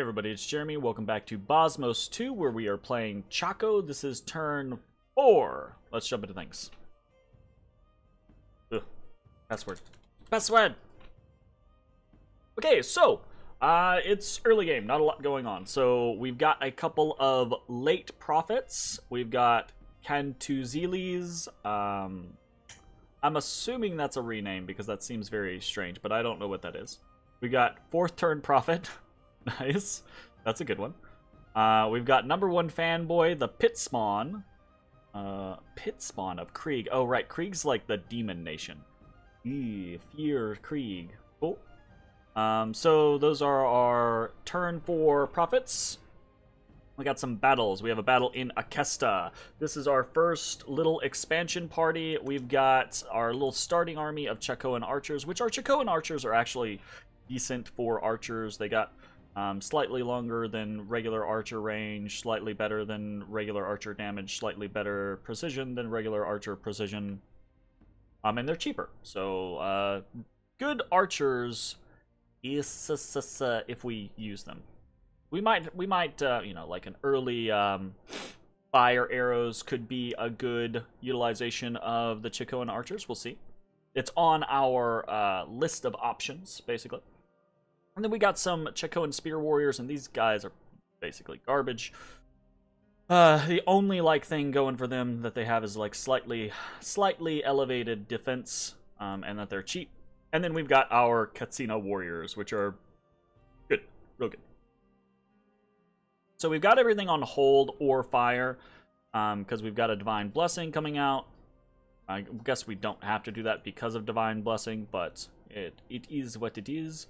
Hey everybody, it's Jeremy. Welcome back to Bozmos 2, where we are playing Chaco. This is turn 4. Let's jump into things. Ugh. Password. Password! Okay, so, it's early game. Not a lot going on. So, we've got a couple of late prophets. We've got Cantuzilis. I'm assuming that's a rename because that seems very strange, but I don't know what that is. We got 4th turn prophet. Nice. That's a good one. We've got number 1 fanboy, the Pit Spawn. Pit Spawn of Krieg. Oh, right. Krieg's like the demon nation. Eee, fear Krieg. Cool. So those are our turn 4 prophets. We got some battles. We have a battle in Akesta. This is our first little expansion party. We've got our little starting army of Chacoan archers, which our Chacoan archers are actually decent for archers. They got slightly longer than regular archer range, slightly better than regular archer damage, slightly better precision than regular archer precision, and they're cheaper. So good archers is if we use them. We might you know, like an early fire arrows could be a good utilization of the Chacoan archers. We'll see. It's on our list of options basically. And then we got some Chacoan Spear Warriors, and these guys are basically garbage. The only, like, thing going for them that they have is, like, slightly elevated defense, and that they're cheap. And then we've got our Katsina Warriors, which are good. Real good. So we've got everything on hold or fire, because we've got a Divine Blessing coming out. I guess we don't have to do that because of Divine Blessing, but it is what it is.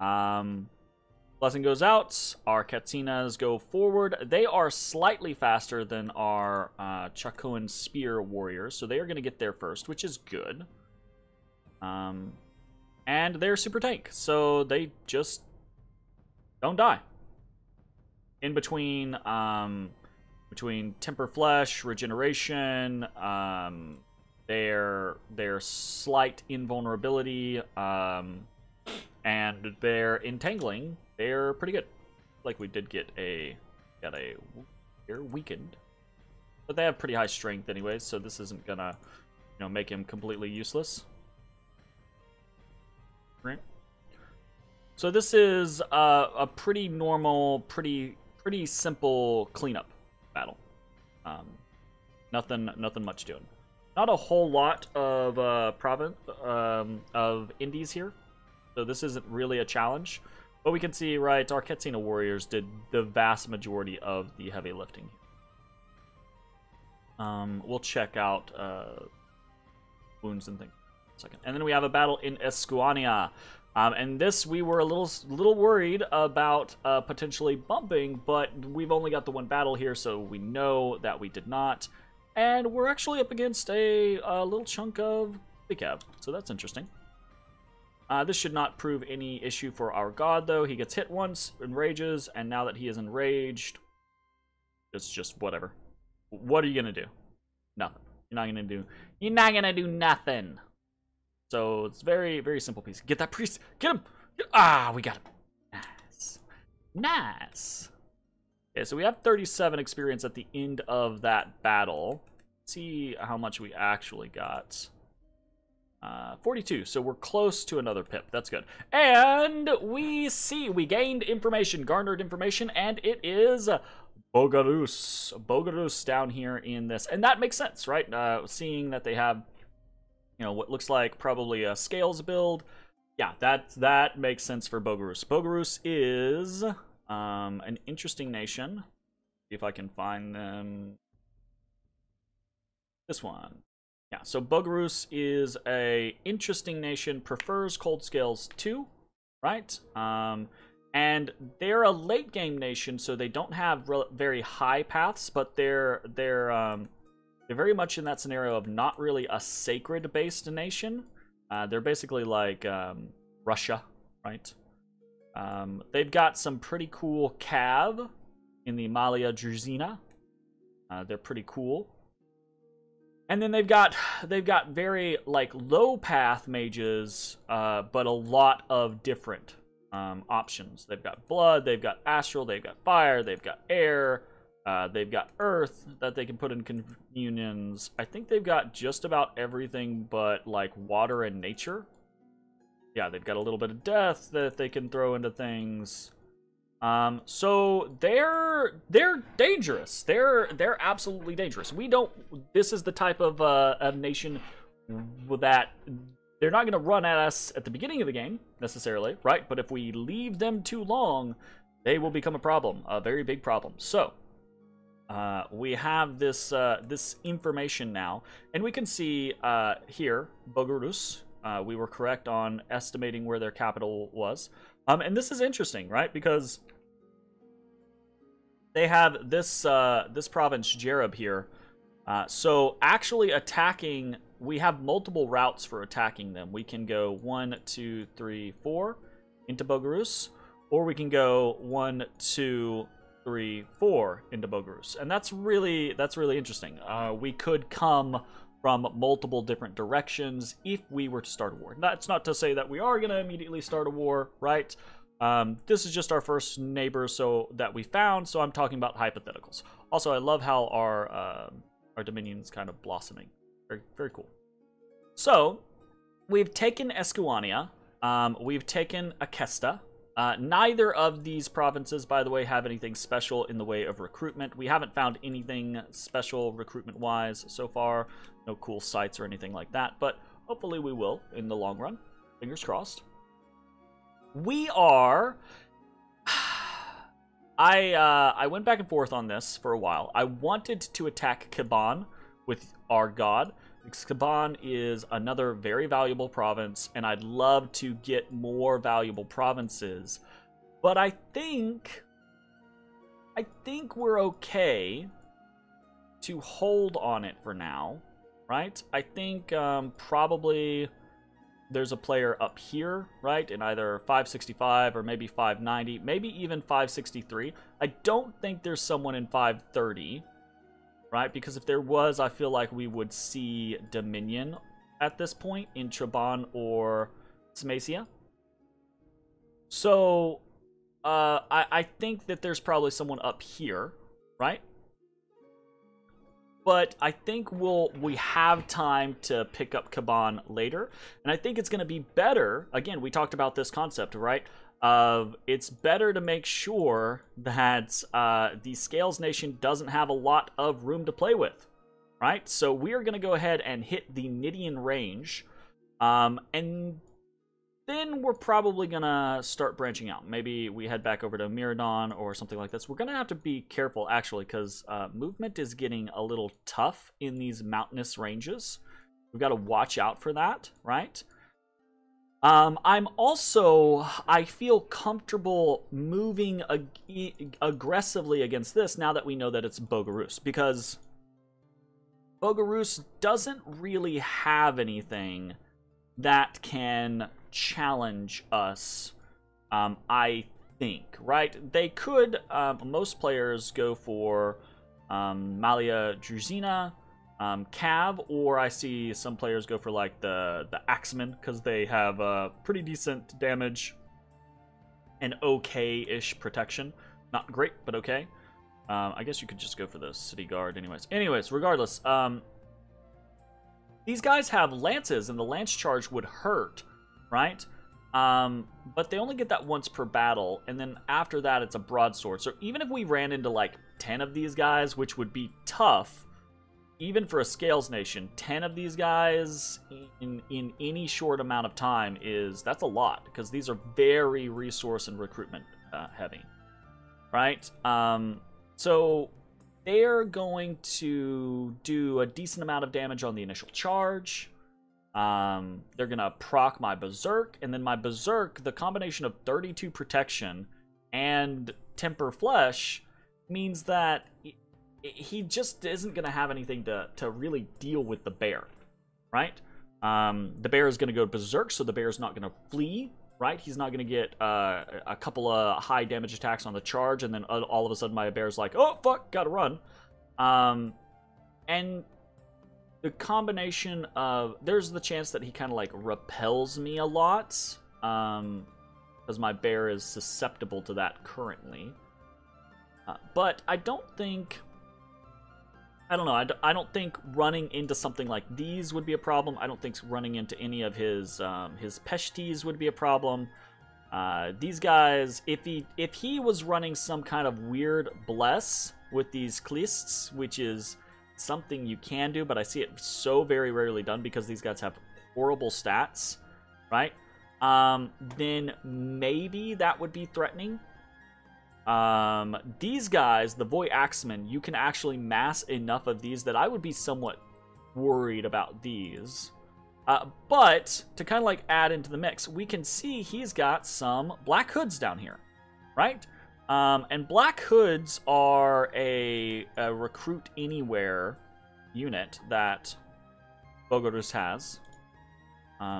Blessing goes out, our Katsinas go forward. They are slightly faster than our Chacoan Spear Warriors, so they are going to get there first, which is good. And they're super tank, so they just don't die. In between, Temper Flesh, Regeneration, their slight invulnerability, and their entangling, they're pretty good. Like, we did get a they're weakened, but they have pretty high strength anyways, so this isn't gonna, you know, make him completely useless. Right. So this is a pretty normal, pretty simple cleanup battle. Nothing much doing. Not a whole lot of indies here. So this isn't really a challenge. But we can see, right, our Katsina Warriors did the vast majority of the heavy lifting. We'll check out wounds and things in a second. And then we have a battle in Escuania. And this, we were a little worried about potentially bumping, but we've only got the one battle here, so we know that we did not. And we're actually up against a little chunk of big cab, so that's interesting. This should not prove any issue for our god, though. He gets hit once, enrages, and now that he is enraged, it's just whatever. What are you gonna do? Nothing. You're not gonna do nothing. So it's very, very simple piece. Get that priest. Get him. Ah, we got him. Nice. Nice. Okay, so we have 37 experience at the end of that battle. Let's see how much we actually got. 42, so we're close to another pip. That's good. And we see we gained information, garnered information, and it is Bogarus. Bogarus down here in this, and that makes sense, right? Seeing that they have, you know, what looks like probably a scales build. Yeah, that makes sense for Bogarus. Bogarus is an interesting nation. See if I can find them. This one. Yeah, so Bogarus is a interesting nation, prefers cold scales too, right? And they're a late game nation, so they don't have very high paths, but they're very much in that scenario of not really a sacred based nation. They're basically like Russia, right? They've got some pretty cool cav in the Malia Drusina. They're pretty cool. And then they've got very, like, low path mages, but a lot of different options. They've got blood, they've got astral, they've got fire, they've got air, they've got earth that they can put in communions. I think they've got just about everything but like water and nature. Yeah, they've got a little bit of death that they can throw into things. So they're dangerous. They're absolutely dangerous. We don't. This is the type of a nation that they're not going to run at us at the beginning of the game necessarily, right? But if we leave them too long, they will become a problem, a very big problem. So we have this this information now, and we can see here Bogarus. We were correct on estimating where their capital was. And this is interesting, right? Because they have this this province, Jerob, here. So actually attacking, we have multiple routes for attacking them. We can go 1, 2, 3, 4 into Bogarus, or we can go 1, 2, 3, 4 into Bogarus, and that's really interesting. We could come from multiple different directions if we were to start a war. That's not to say that we are going to immediately start a war, right? This is just our first neighbor that we found, so I'm talking about hypotheticals. Also, I love how our dominion's kind of blossoming. Very, very cool. So, we've taken Escuania. We've taken Akesta. Neither of these provinces, by the way, have anything special in the way of recruitment. We haven't found anything special recruitment-wise so far. No cool sites or anything like that, but hopefully we will in the long run. Fingers crossed. We are... I went back and forth on this for a while. I wanted to attack Kiban with our god. Excavon is another very valuable province, and I'd love to get more valuable provinces. But I think we're okay to hold on it for now, right? I think probably there's a player up here, right? In either 565 or maybe 590, maybe even 563. I don't think there's someone in 530. Right, because if there was, I feel like we would see Dominion at this point in Traban or Smacia. So, I think that there's probably someone up here, right? But I think we have time to pick up Kiban later, and I think it's going to be better. Again, we talked about this concept, right? Of it's better to make sure that the Scales Nation doesn't have a lot of room to play with, right? So we are going to go ahead and hit the Nidian Range, and then we're probably going to start branching out. Maybe we head back over to Miradon or something like this. We're going to have to be careful, actually, because movement is getting a little tough in these mountainous ranges. We've got to watch out for that, right? I feel comfortable moving aggressively against this now that we know that it's Bogarus, because Bogarus doesn't really have anything that can challenge us, I think, right? They could, most players go for Malia Drusina, Cav, or I see some players go for like the Axemen because they have pretty decent damage and okay-ish protection. Not great, but okay. I guess you could just go for the City Guard anyways. Anyways, regardless, these guys have lances and the lance charge would hurt, right? But they only get that once per battle, and then after that it's a broadsword. So even if we ran into like 10 of these guys, which would be tough, even for a Scales Nation, 10 of these guys in any short amount of time that's a lot, because these are very resource and recruitment heavy, right? So they're going to do a decent amount of damage on the initial charge. They're going to proc my Berserk, and then my Berserk, the combination of 32 protection and temper flesh, means that... He just isn't going to have anything to really deal with the bear, right? The bear is going to go berserk, so the bear is not going to flee, right? He's not going to get a couple of high damage attacks on the charge, and then all of a sudden my bear's like, oh, fuck, gotta run. And the combination of... There's the chance that he kind of, like, repels me a lot, because my bear is susceptible to that currently. But I don't think... I don't know. I don't think running into something like these would be a problem. I don't think running into any of his Peshtis would be a problem. These guys, if he was running some kind of weird bless with these Klists, which is something you can do, but I see it so very rarely done because these guys have horrible stats, right? Then maybe that would be threatening. These guys, the Void Axemen, you can actually mass enough of these that I would be somewhat worried about these. But to kind of like add into the mix, we can see he's got some Black Hoods down here, right? And Black Hoods are a recruit anywhere unit that Bogarus has.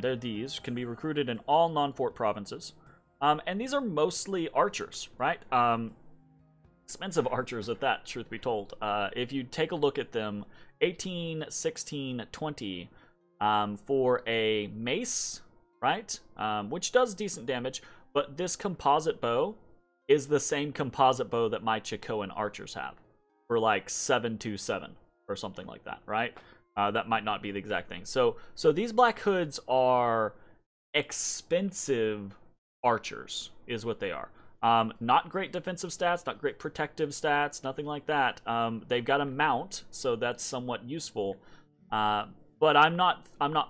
They're these, can be recruited in all non-fort provinces. And these are mostly archers, right? Expensive archers at that, truth be told. If you take a look at them, 18, 16, 20 for a mace, right? Which does decent damage, but this composite bow is the same composite bow that my Chacoan archers have for like 727 or something like that, right? That might not be the exact thing. So these Black Hoods are expensive archers is what they are. Not great defensive stats, not great protective stats, nothing like that. They've got a mount, so that's somewhat useful. But I'm not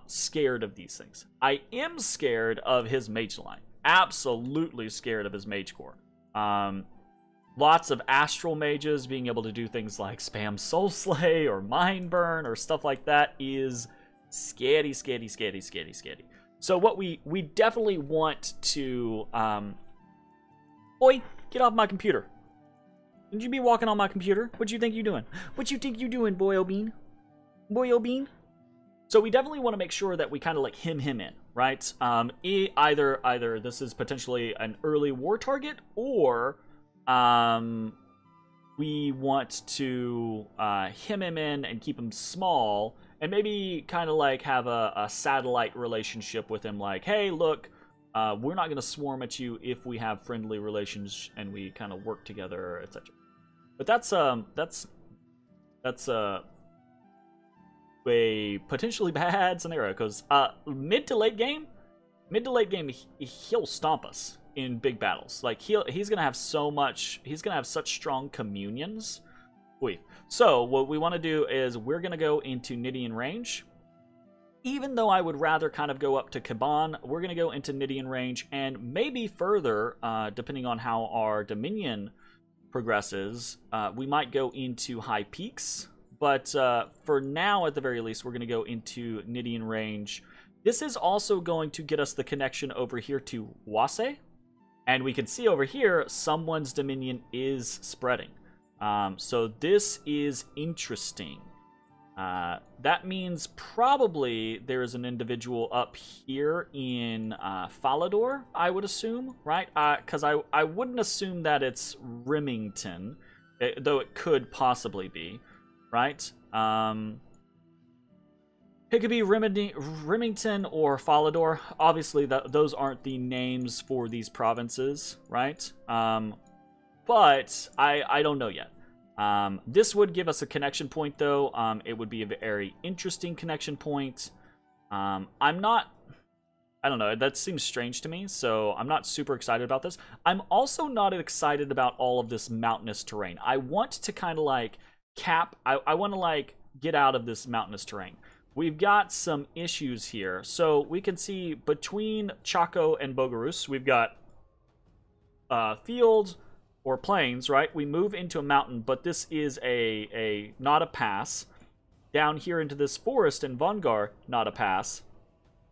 scared of these things. I am scared of his mage line. Absolutely scared of his mage core. Lots of astral mages being able to do things like spam soul slay or mind burn or stuff like that is scary. So what we definitely want to, boy, get off my computer. Would you be walking on my computer? What you think you doing? What you think you doing, boy O'Bean? Boy O'Bean? So we definitely want to make sure that we kind of like him in, right? Either this is potentially an early war target, or we want to him in and keep him small. And maybe kind of like have a satellite relationship with him. Like, hey, look, we're not going to swarm at you if we have friendly relations and we kind of work together, etc. But that's a potentially bad scenario because mid to late game, he'll stomp us in big battles. Like he's going to have so much. He's going to have such strong communions. So what we want to do is we're going to go into Nidian Range. Even though I would rather kind of go up to Kiban, we're going to go into Nidian Range and maybe further, depending on how our Dominion progresses, we might go into High Peaks. But for now, at the very least, we're going to go into Nidian Range. This is also going to get us the connection over here to Wasse. And we can see over here, someone's Dominion is spreading. So this is interesting. That means probably there is an individual up here in Falador, I would assume, right? Because I wouldn't assume that it's Remington, though it could possibly be, right? It could be Remington or Falador. Obviously, those aren't the names for these provinces, right? But I don't know yet. This would give us a connection point, though. It would be a very interesting connection point. I don't know. That seems strange to me, so I'm not super excited about this. I'm also not excited about all of this mountainous terrain. I want to kind of, like, cap... I want to, like, get out of this mountainous terrain. We've got some issues here. So we can see between Chaco and Bogarus, we've got field... or plains, right? We move into a mountain, but this is a not a pass. Down here into this forest in Vanguard, not a pass.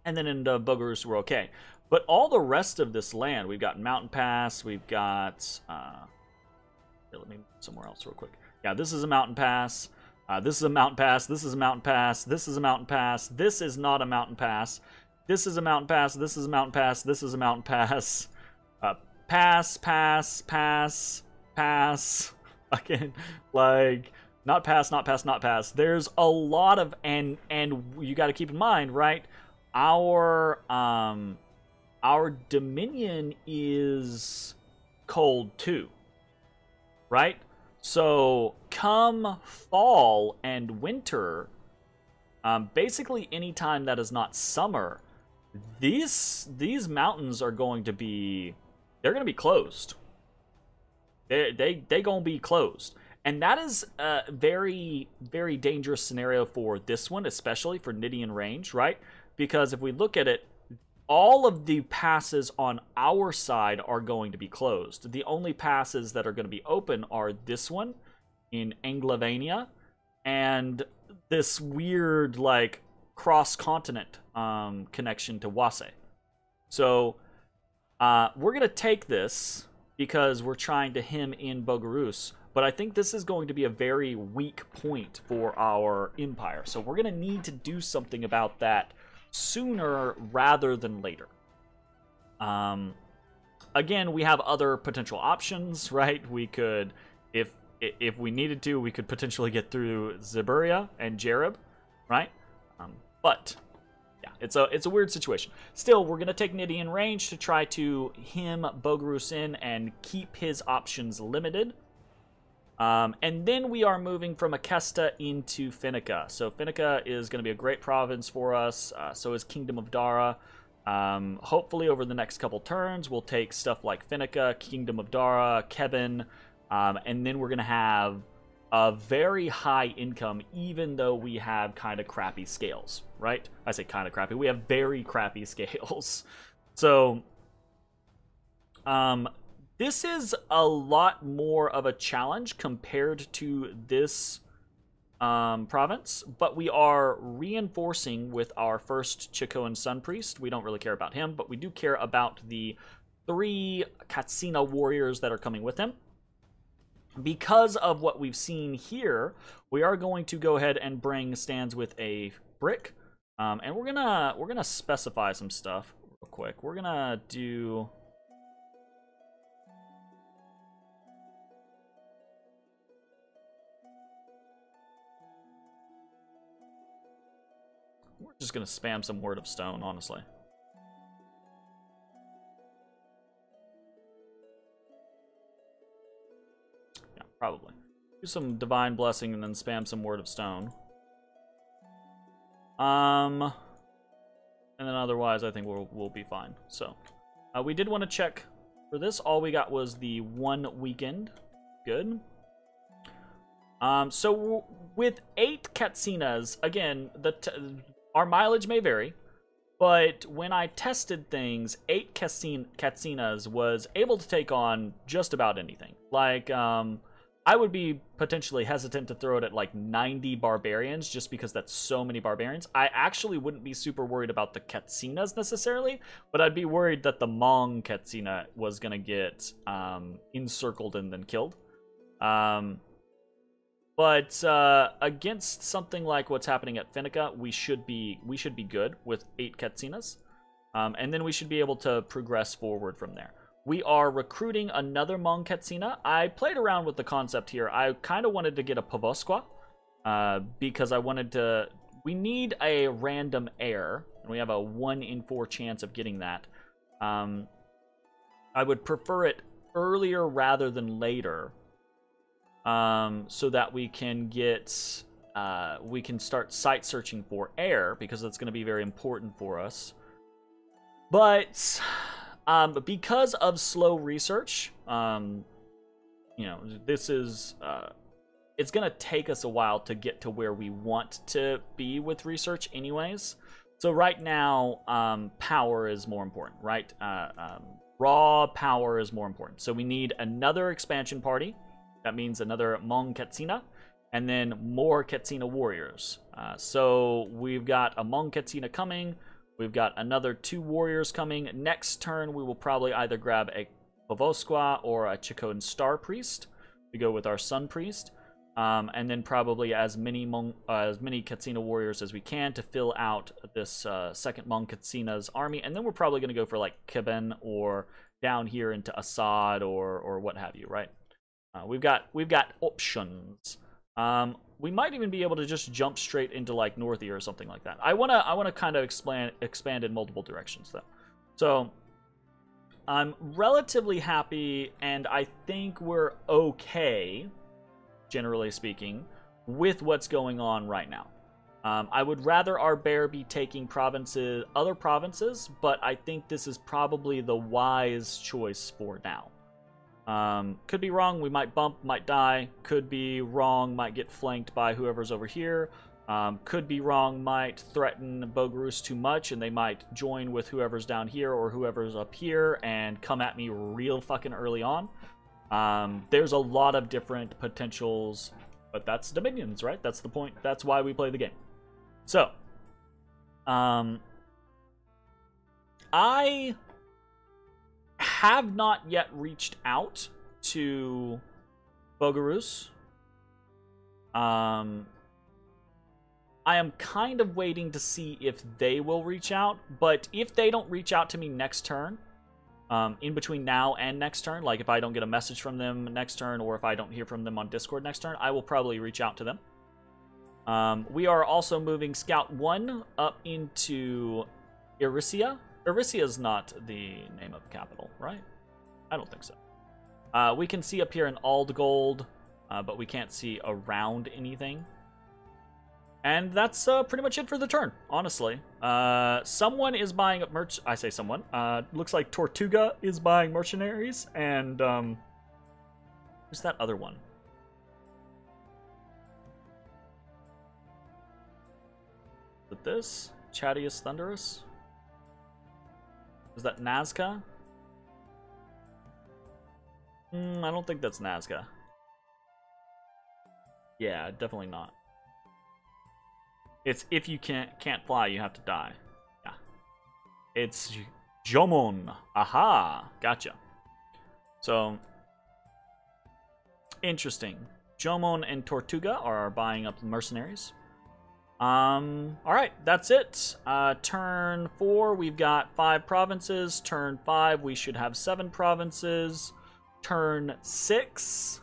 And then into Bogarus, we're okay. But all the rest of this land, we've got mountain pass, we've got... here, let me move somewhere else real quick. Yeah, this is a mountain pass. This is a mountain pass. This is a mountain pass. This is a mountain pass. This is not a mountain pass. This is a mountain pass. This is a mountain pass. This is a mountain pass. Pass, pass, pass, pass, fucking, like, not pass, not pass, not pass. There's a lot of, and you got to keep in mind, right, our our dominion is cold too, right? So come fall and winter, basically any time that is not summer, these mountains are going to be, they're going to be closed. They gonna be closed. And that is a very, very dangerous scenario for this one, especially for Nidian Range, right? Because if we look at it, all of the passes on our side are going to be closed. The only passes that are going to be open are this one in Anglovania and this weird, like, cross-continent connection to Wasse. So we're going to take this because we're trying to hem in Bogarus. But I think this is going to be a very weak point for our empire. So we're going to need to do something about that sooner rather than later. Again, we have other potential options, right? We could, if we needed to, we could potentially get through Zeburia and Jerob, right? But yeah, it's a weird situation. Still, we're going to take Nidian Range to try to hem Bogarus in and keep his options limited. And then we are moving from Akesta into Finica. So Finica is going to be a great province for us. So is Kingdom of Dara. Hopefully over the next couple turns, we'll take stuff like Finica, Kingdom of Dara, Kibben. And then we're going to have a very high income, even though we have kind of crappy scales, right? I say kind of crappy. We have very crappy scales. So, this is a lot more of a challenge compared to this province, but we are reinforcing with our first Chacoan Sun Priest. We don't really care about him, but we do care about the 3 Katsina warriors that are coming with him. Because of what we've seen here, we are going to go ahead and bring stands with a brick, and we're gonna specify some stuff real quick. We're gonna do. Just gonna spam some Word of Stone, honestly. Yeah, probably. Do some Divine Blessing and then spam some Word of Stone. And then otherwise, I think we'll be fine. So, we did want to check for this. All we got was the one weekend. Good. So with 8 Katsinas, again, our mileage may vary, but when I tested things, 8 Katsinas was able to take on just about anything. Like, I would be potentially hesitant to throw it at like 90 barbarians just because that's so many barbarians. I actually wouldn't be super worried about the Katsinas necessarily, but I'd be worried that the Mong Katsina was going to get encircled and then killed. But against something like what's happening at Finica, we should be good with 8 Katsinas. And then we should be able to progress forward from there. We are recruiting another Mong Katsina. I played around with the concept here. I kind of wanted to get a Pavosqua because I wanted to... We need a random heir, and we have a 1 in 4 chance of getting that. I would prefer it earlier rather than later. So that we can get, we can start site searching for air, because that's going to be very important for us. But, because of slow research, you know, this is, it's going to take us a while to get to where we want to be with research anyways. So right now, power is more important, right? Raw power is more important. So we need another expansion party. That means another Mong Katsina, and then more Katsina warriors. So we've got a Mong Katsina coming. We've got another 2 warriors coming. Next turn, we will probably either grab a Pavosqua or a Chikun Star Priest to go with our Sun Priest, and then probably as many Katsina warriors as we can to fill out this second Mong Katsina's army. And then we're probably going to go for like Kibben or down here into Asad or what have you, right? We've got options. We might even be able to just jump straight into like Northia or something like that. I wanna kind of expand in multiple directions though. So I'm relatively happy, and I think we're okay, generally speaking, with what's going on right now. I would rather our bear be taking provinces, other provinces, but I think this is probably the wise choice for now. Could be wrong, we might bump, might die. Could be wrong, might get flanked by whoever's over here. Could be wrong, might threaten Bogarus too much, and they might join with whoever's down here or whoever's up here and come at me real fucking early on. There's a lot of different potentials, but that's Dominions, right? That's the point. That's why we play the game. So, I have not yet reached out to Bogarus. I am kind of waiting to see if they will reach out, but if they don't reach out to me next turn, in between now and next turn, like if I don't get a message from them next turn or if I don't hear from them on Discord next turn, I will probably reach out to them. We are also moving Scout 1 up into Erycia. Erycia is not the name of the capital, right? I don't think so. We can see up here in Aldgold, but we can't see around anything. And that's pretty much it for the turn, honestly. Someone is buying up merch. I say someone. Looks like Tortuga is buying mercenaries, and who's that other one? Is it this? Chadius Thunderous? Is that Nazca? I don't think that's Nazca. Yeah, definitely not. It's if you can't fly, you have to die. Yeah. It's Jomon. Aha. Gotcha. So, interesting. Jomon and Tortuga are buying up mercenaries. Alright, that's it. Turn 4, we've got 5 provinces. Turn 5, we should have 7 provinces. Turn 6.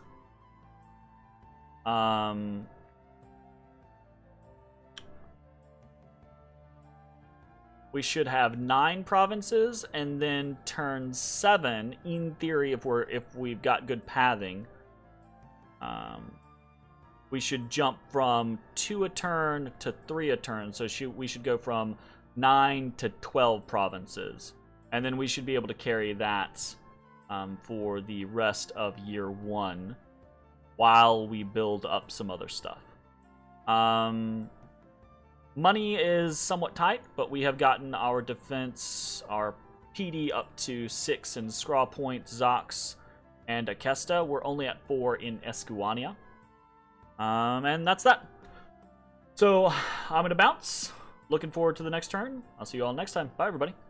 We should have 9 provinces, and then turn 7. In theory, if we've got good pathing, we should jump from 2 a turn to 3 a turn. So we should go from 9 to 12 provinces, and then we should be able to carry that for the rest of year 1, while we build up some other stuff. Money is somewhat tight, but we have gotten our defense, our PD up to 6 in Scraw Point, Zox, and Akesta. We're only at 4 in Escuania. And that's that. So I'm going to bounce. Looking forward to the next turn. I'll see you all next time. Bye, everybody.